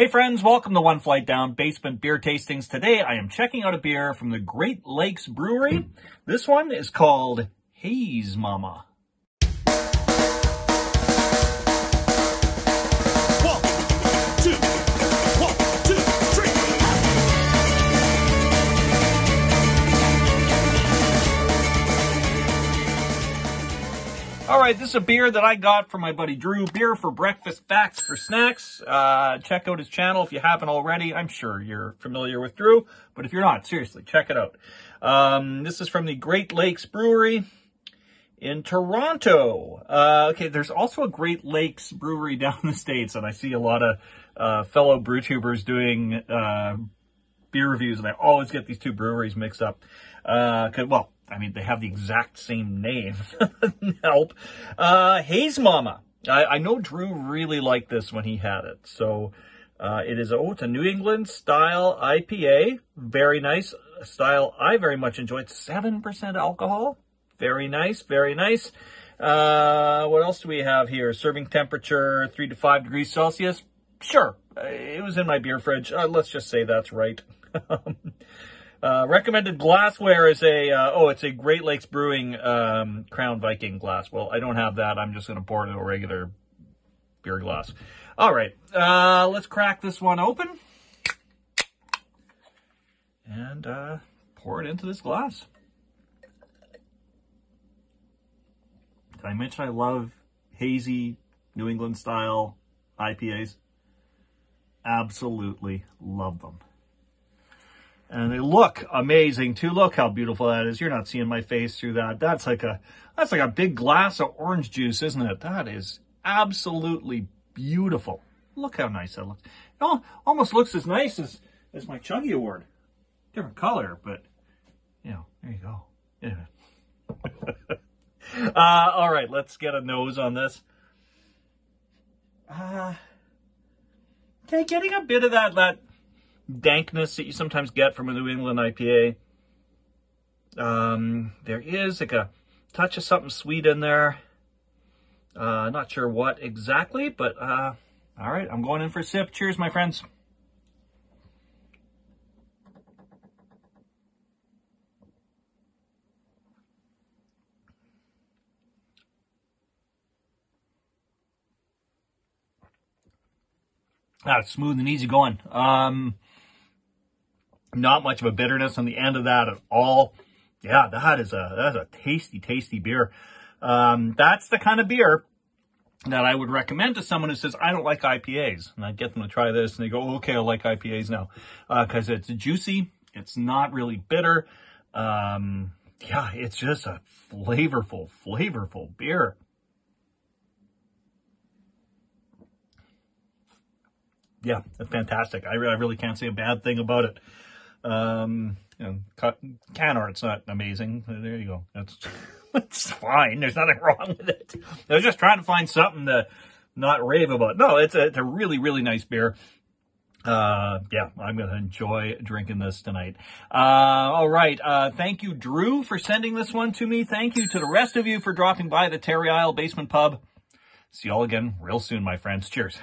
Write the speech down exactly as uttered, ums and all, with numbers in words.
Hey friends, welcome to One Flight Down Basement Beer Tastings. Today I am checking out a beer from the Great Lakes Brewery. This one is called Haze Mama. All right, this is a beer that I got from my buddy Drew. Beer for breakfast, facts for snacks. Uh, check out his channel if you haven't already. I'm sure you're familiar with Drew, but if you're not, seriously, check it out. Um, this is from the Great Lakes Brewery in Toronto. Uh, okay, there's also a Great Lakes Brewery down in the States, and I see a lot of uh, fellow Brewtubers doing uh, beer reviews, and I always get these two breweries mixed up. Uh, well, I mean, they have the exact same name. Help. Uh, Haze Mama. I, I know Drew really liked this when he had it. So uh, it is, oh, it's a New England style I P A. Very nice. A style I very much enjoyed. seven percent alcohol. Very nice. Very nice. Uh, what else do we have here? Serving temperature, three to five degrees Celsius. Sure. It was in my beer fridge. Uh, let's just say that's right. Uh, recommended glassware is a, uh, oh, it's a Great Lakes Brewing um, Crown Viking glass. Well, I don't have that. I'm just going to pour it in a regular beer glass. All right. Uh, let's crack this one open. And uh, pour it into this glass. Did I mention I love hazy New England style I P As? Absolutely love them. And they look amazing too. Look how beautiful that is. You're not seeing my face through that. That's like a, that's like a big glass of orange juice, isn't it? That is absolutely beautiful. Look how nice that looks. It almost looks as nice as, as my Chuggy Award. Different color, but you know, there you go. Yeah. uh, all right, let's get a nose on this. Uh, okay, getting a bit of that, that, dankness that you sometimes get from a New England I P A. Um, there is like a touch of something sweet in there. Uh, not sure what exactly, but uh, all right, I'm going in for a sip. Cheers, my friends. Ah, it's smooth and easy going. Um, Not much of a bitterness on the end of that at all. Yeah, that is a that's a tasty, tasty beer. Um, that's the kind of beer that I would recommend to someone who says, I don't like I P As. And I get them to try this, and they go, okay, I like I P As now. Because uh, it's juicy. It's not really bitter. Um, yeah, it's just a flavorful, flavorful beer. Yeah, it's fantastic. I, re I really can't say a bad thing about it. Um, you know, can art's not amazing. There you go. That's, that's fine. There's nothing wrong with it. I was just trying to find something to not rave about. No, it's a, it's a really, really nice beer. Uh, yeah, I'm going to enjoy drinking this tonight. Uh, all right. Uh, thank you, Drew, for sending this one to me. Thank you to the rest of you for dropping by the Terry Isle Basement Pub. See you all again real soon, my friends. Cheers.